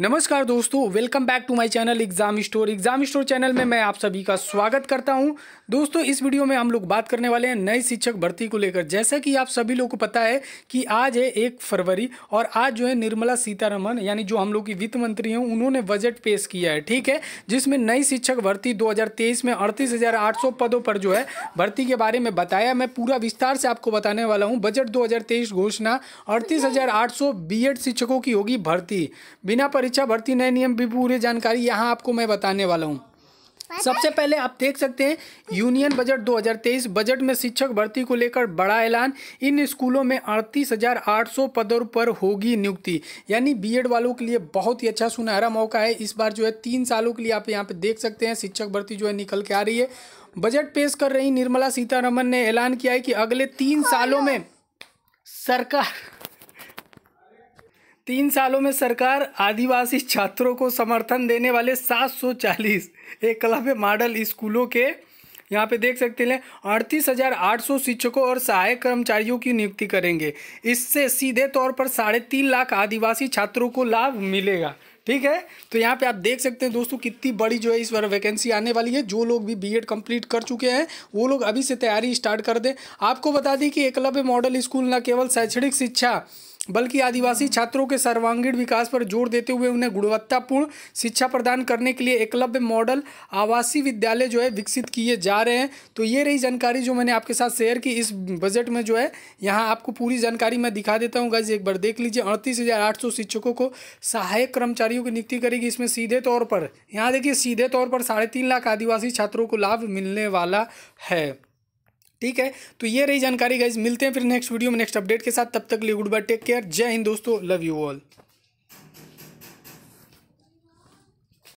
नमस्कार दोस्तों, welcome back to my channel exam store. Exam store channel में मैं आप सभी का स्वागत करता हूं। दोस्तों, इस वीडियो में हम लोग बात करने वाले हैं नए शिक्षक भर्ती को लेकर। जैसा कि आप सभी लोगों को पता है कि आज है 1 फरवरी और आज जो है निर्मला सीतारमण यानी जो हम लोग की वित्त मंत्री हैं उन्होंने बजट पेश किया है, ठीक है, जिसमें नई शिक्षक भर्ती 2023 में 38,800 पदों पर जो है भर्ती के बारे में बताया। मैं पूरा विस्तार से आपको बताने वाला हूँ। बजट 2023 घोषणा 38,800 B.Ed शिक्षकों की होगी भर्ती। बिना परीक्षा भर्ती नए नियम भी पूरी जानकारी यहाँ आपको मैं बताने वाला हूँ। सबसे पहले आप देख सकते हैं यूनियन बजट 2023। बजट में शिक्षक भर्ती को लेकर बड़ा ऐलान। इन स्कूलों में 38,800 पदों पर होगी नियुक्ति, यानी बीएड वालों के लिए बहुत ही अच्छा सुनहरा मौका है। इस बार जो है 3 सालों के लिए आप यहाँ पे देख सकते हैं शिक्षक भर्ती जो है निकल के आ रही है। बजट पेश कर रही निर्मला सीतारमण ने ऐलान किया है कि अगले 3 सालों में सरकार 3 सालों में सरकार आदिवासी छात्रों को समर्थन देने वाले 740 एकलव्य मॉडल स्कूलों के यहाँ पे देख सकते हैं 38,800 शिक्षकों और सहायक कर्मचारियों की नियुक्ति करेंगे। इससे सीधे तौर पर 3.5 लाख आदिवासी छात्रों को लाभ मिलेगा, ठीक है। तो यहाँ पे आप देख सकते हैं दोस्तों कितनी बड़ी जो है इस बार वैकेंसी आने वाली है। जो लोग भी बीएड कंप्लीट कर चुके हैं वो लोग अभी से तैयारी स्टार्ट कर दें। आपको बता दें कि एकलव्य मॉडल स्कूल न केवल शैक्षणिक शिक्षा बल्कि आदिवासी छात्रों के सर्वांगीण विकास पर जोर देते हुए उन्हें गुणवत्तापूर्ण शिक्षा प्रदान करने के लिए एकलव्य मॉडल आवासीय विद्यालय जो है विकसित किए जा रहे हैं। तो ये रही जानकारी जो मैंने आपके साथ शेयर की। इस बजट में जो है यहाँ आपको पूरी जानकारी मैं दिखा देता हूँ गाइस, एक बार देख लीजिए। 38,800 शिक्षकों को सहायक कर्मचारियों की नियुक्ति करेगी। इसमें सीधे तौर पर यहाँ देखिए सीधे तौर पर 3.5 लाख आदिवासी छात्रों को लाभ मिलने वाला है, ठीक है। तो ये रही जानकारी गाइस, मिलते हैं फिर नेक्स्ट वीडियो में नेक्स्ट अपडेट के साथ। तब तक के लिए गुड बाय, टेक केयर, जय हिंद दोस्तों, लव यू ऑल।